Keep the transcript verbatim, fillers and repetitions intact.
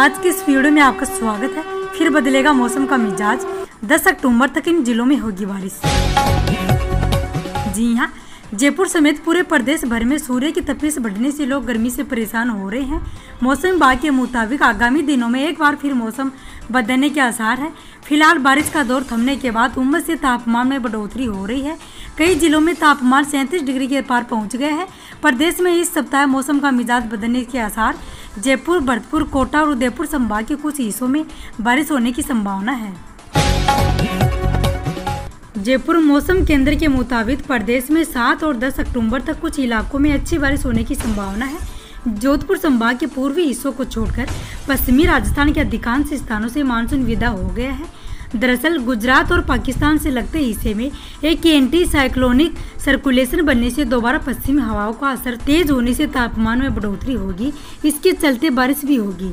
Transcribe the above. आज की इस वीडियो में आपका स्वागत है। फिर बदलेगा मौसम का मिजाज, दस अक्टूबर तक इन जिलों में होगी बारिश। जी हाँ, जयपुर समेत पूरे प्रदेश भर में सूर्य की तपिश बढ़ने से लोग गर्मी से परेशान हो रहे हैं। मौसम विभाग के मुताबिक आगामी दिनों में एक बार फिर मौसम बदलने के आसार हैं। फिलहाल बारिश का दौर थमने के बाद उमस से तापमान में बढ़ोतरी हो रही है। कई जिलों में तापमान सैंतीस डिग्री के पार पहुंच गए हैं। प्रदेश में इस सप्ताह मौसम का मिजाज बदलने के आसार, जयपुर, भरतपुर, कोटा और उदयपुर संभाग के कुछ हिस्सों में बारिश होने की संभावना है। जयपुर मौसम केंद्र के मुताबिक प्रदेश में सात और दस अक्टूबर तक कुछ इलाकों में अच्छी बारिश होने की संभावना है। जोधपुर संभाग के पूर्वी हिस्सों को छोड़कर पश्चिमी राजस्थान के अधिकांश स्थानों से मानसून विदा हो गया है। दरअसल गुजरात और पाकिस्तान से लगते हिस्से में एक एंटी साइक्लोनिक सर्कुलेशन बनने से दोबारा पश्चिमी हवाओं का असर तेज होने से तापमान में बढ़ोतरी होगी। इसके चलते बारिश भी होगी।